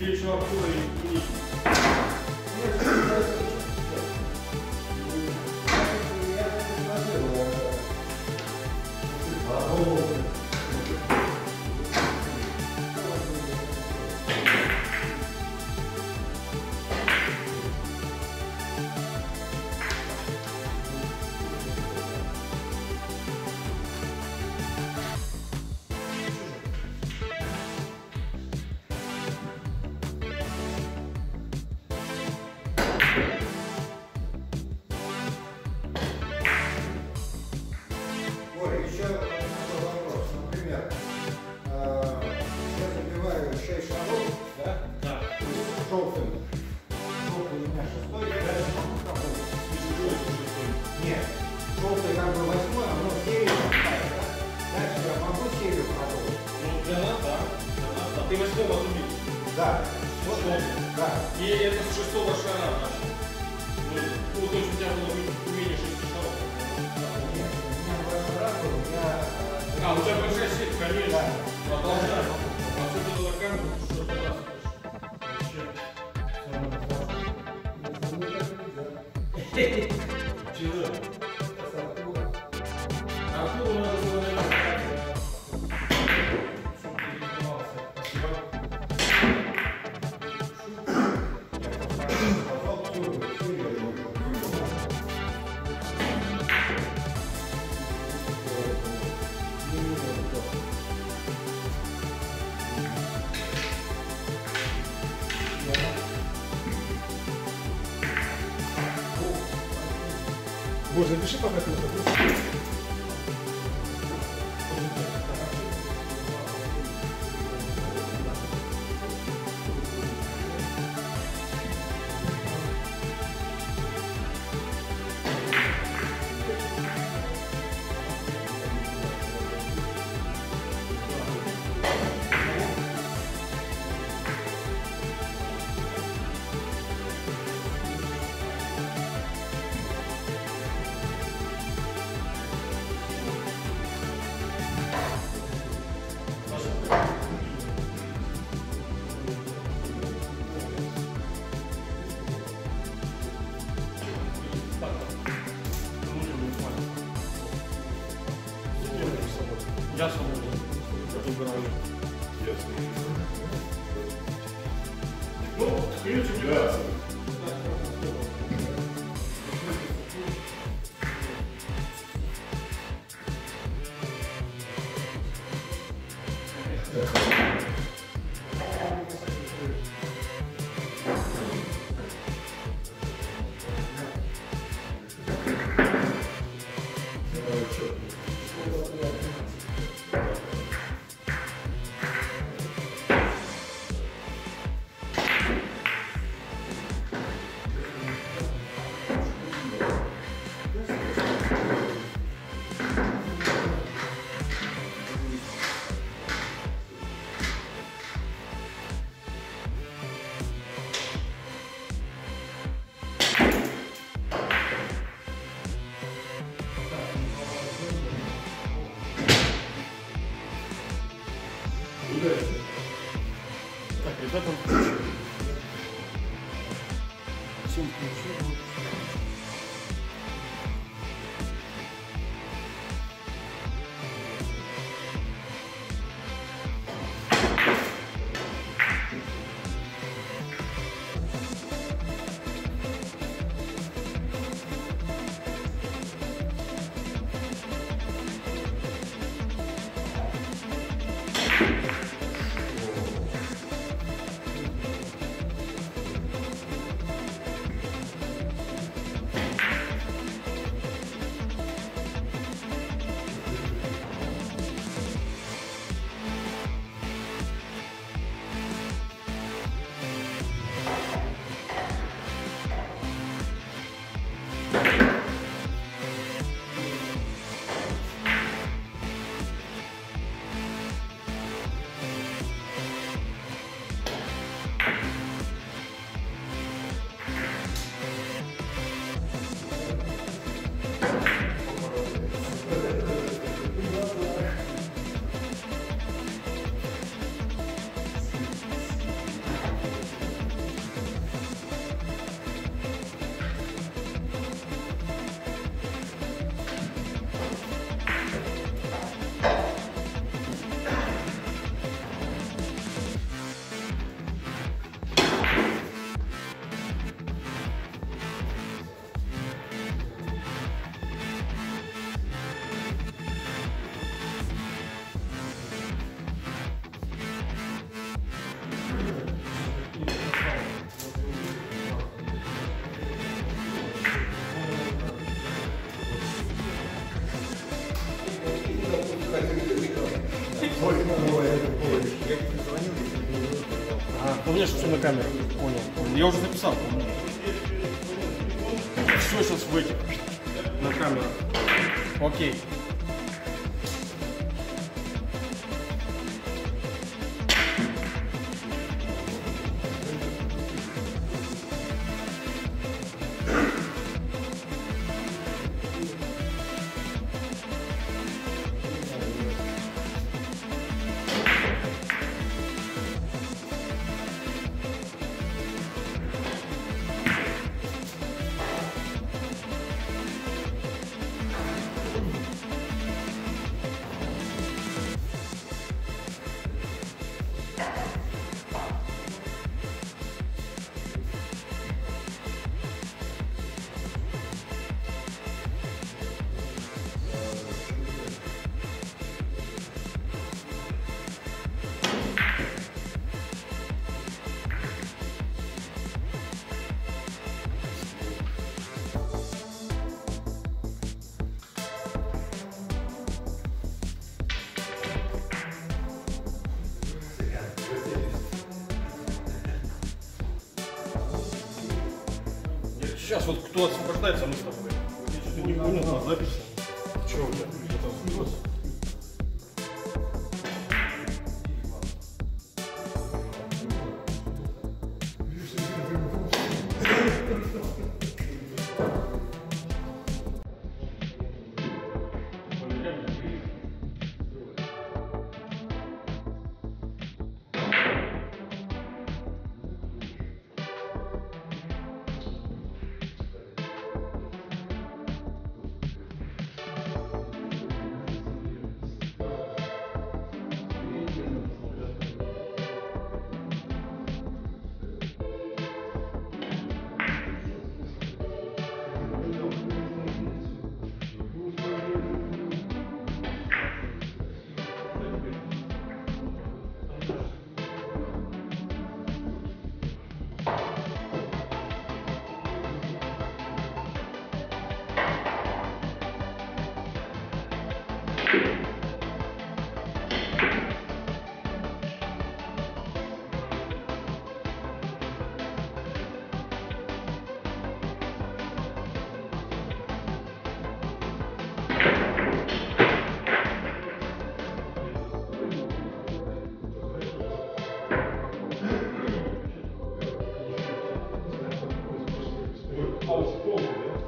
плечо опора и вниз. Ты восьмого отбил? Да. Шестого? Да. И это с шестого шара наша. Ну, то есть у тебя было умение шести шаров? Нет, у меня два шара было, у меня... А, у тебя большая сеть, конечно. Да. Продолжай. А все это было как? Что ты раз вообще? Чего? Артур у нас было, наверное, Боже, запиши пока ты это. Я свободен. Я выбираю. Я свободен. Ну, ключ у меня. Да. Ой, У меня же все на камеру. Понял. Я уже записал. Все сейчас выйдет на камеру. Окей. Сейчас вот кто освобождается, мы с тобой. Я что-то не понял, на записи. Чего у тебя? Где-то освободился.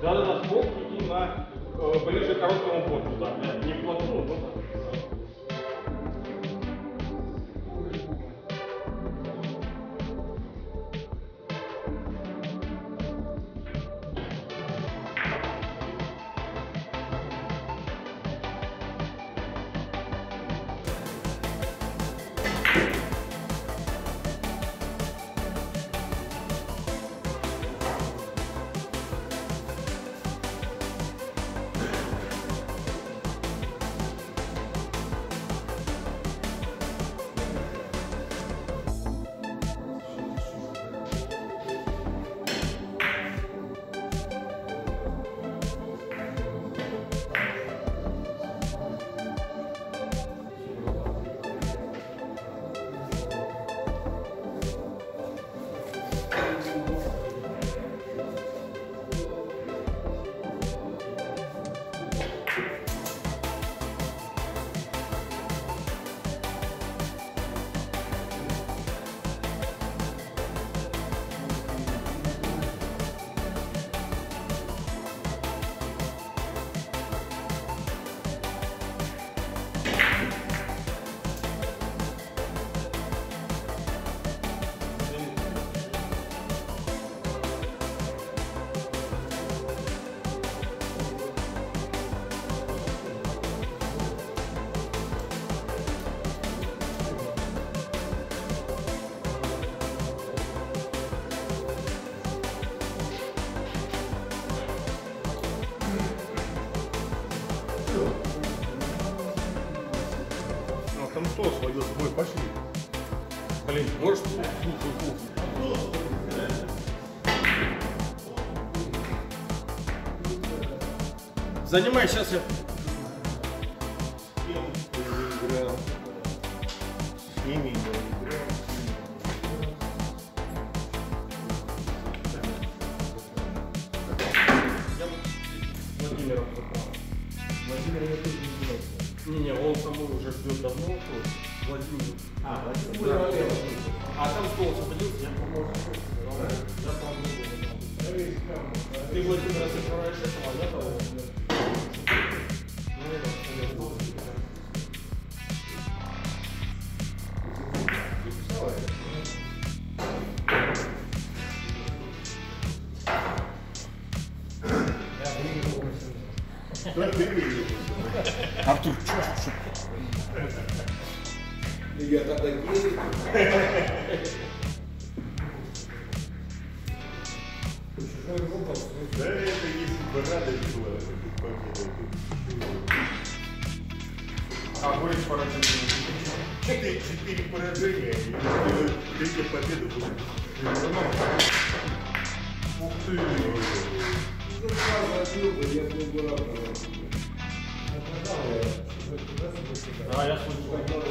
Да-да-да, сбоку и на ближе к короткому борту, да, не к плотному, но так. Там что свое собой пошли? Блин, можешь? Занимай, сейчас я... Сними его. А там с голосом поделился, я помню. Ты его один раз открываешь этого, а я того. Артур, что? Я тогда гей. Да это если бы рада было, это бы победа. А больше поражений. 4 поражения, и 3 победы будет. Ух ты! Я был бы рад. Да, я слышал.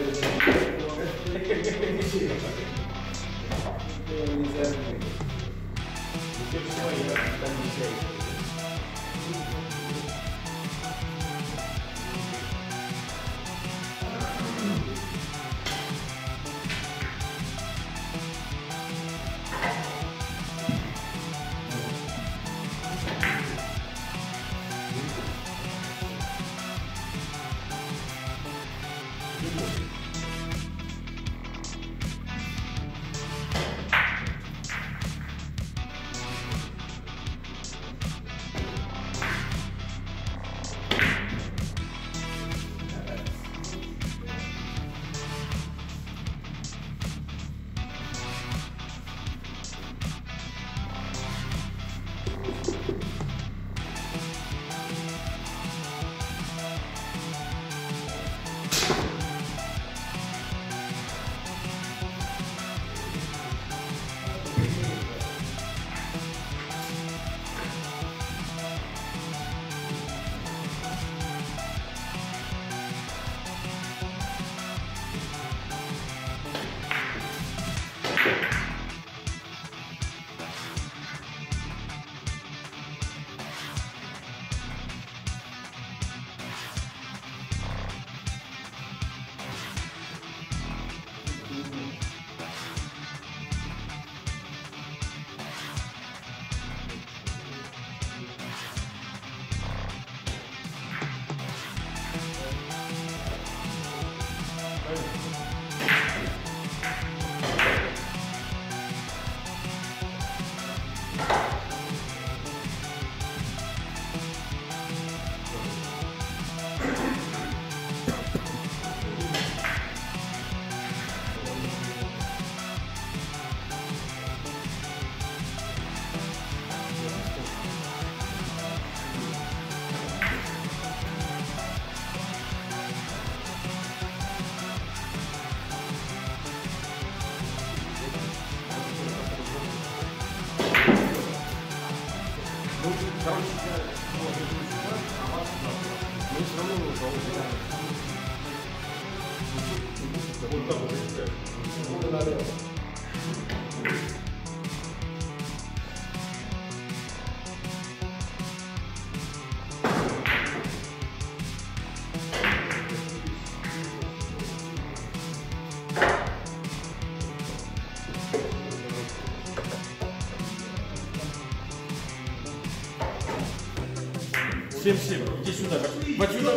Всем, иди сюда. Вот сюда.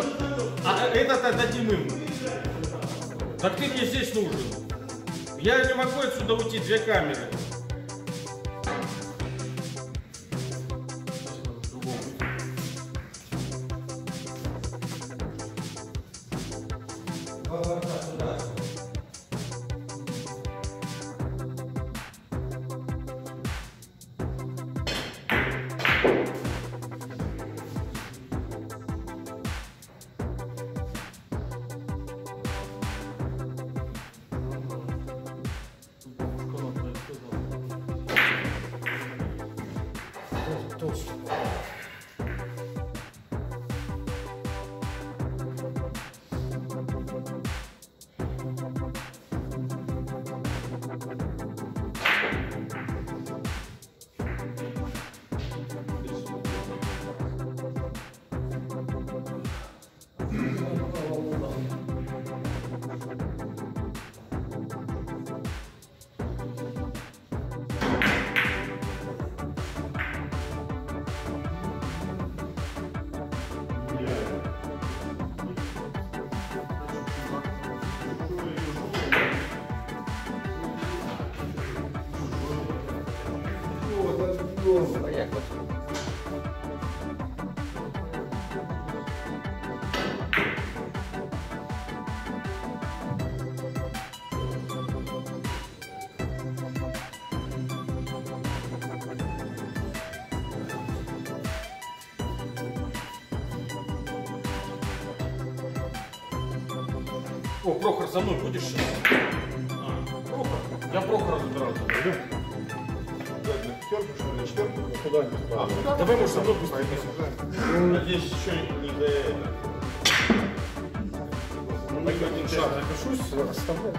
А этот отдадим им. Так ты мне здесь нужен. Я не могу отсюда уйти, 2 камеры. О, Прохор, со мной будешь сейчас? Прохор? Я Прохора забирал. Давай, может, со мной пусть пойдем. Надеюсь, еще не до этого. Ну, на один шаг запишусь, расставляю.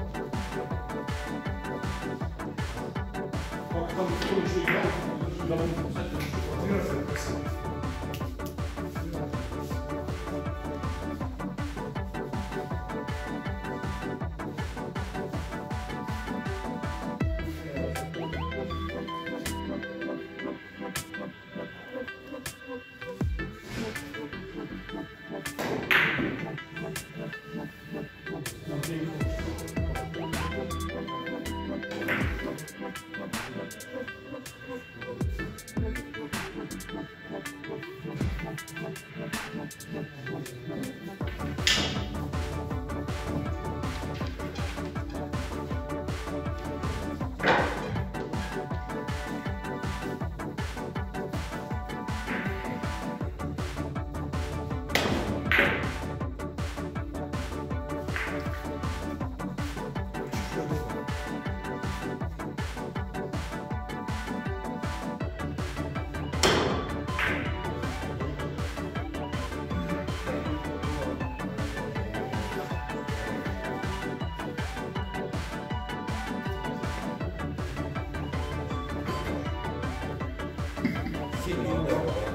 No, no, no.